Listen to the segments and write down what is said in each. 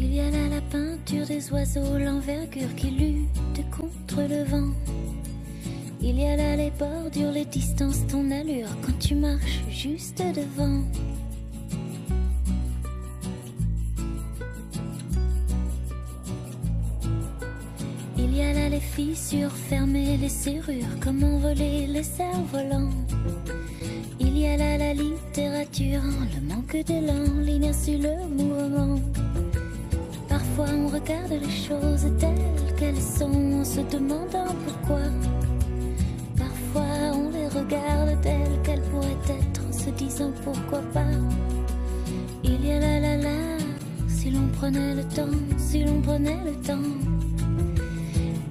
Il y a là la peinture des oiseaux, l'envergure qui lutte contre le vent. Il y a là les bordures, les distances, ton allure quand tu marches juste devant. Il y a là les fissures fermées, les serrures comme envolées, les cerfs-volants. Il y a là la littérature, le manque d'élan, l'inertie, le mouvement. Parfois on regarde les choses telles qu'elles sont en se demandant pourquoi. Parfois on les regarde telles qu'elles pourraient être en se disant pourquoi pas. Il y a là là là, si l'on prenait le temps, si l'on prenait le temps.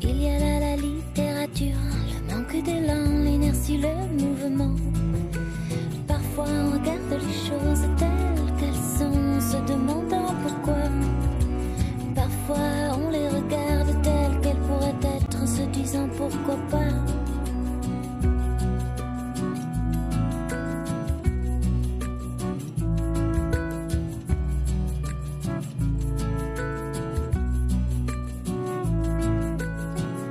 Il y a là la littérature, le manque d'élan, l'inertie, le mouvement. Parfois on regarde les choses telles qu'elles sont en se demandant pourquoi. Parfois on les regarde telles qu'elles pourraient être en se disant pourquoi pas.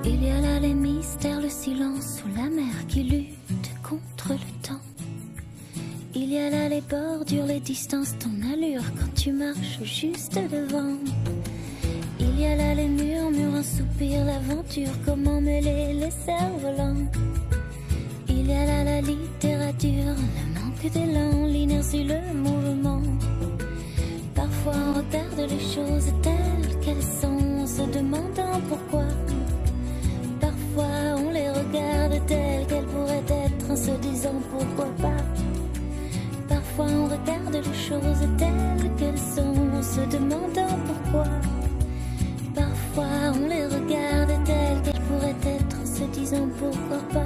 Il y a là les mystères, le silence ou la mer qui lutte contre le temps. Il y a là les bordures, les distances, ton allure quand tu marches juste devant. Il y a là les murmures, un soupir, l'aventure, comment mêler les cerfs-volants. Il y a là la littérature, le manque d'élan, l'inertie, le mouvement. Parfois on regarde les choses telles qu'elles sont en se demandant pourquoi. Parfois on les regarde telles qu'elles pourraient être en se disant pourquoi pas. Parfois on regarde les choses telles qu'elles sont en se demandant pourquoi. Parfois on les regarde telles qu'elles pourraient être en se disant pourquoi pas.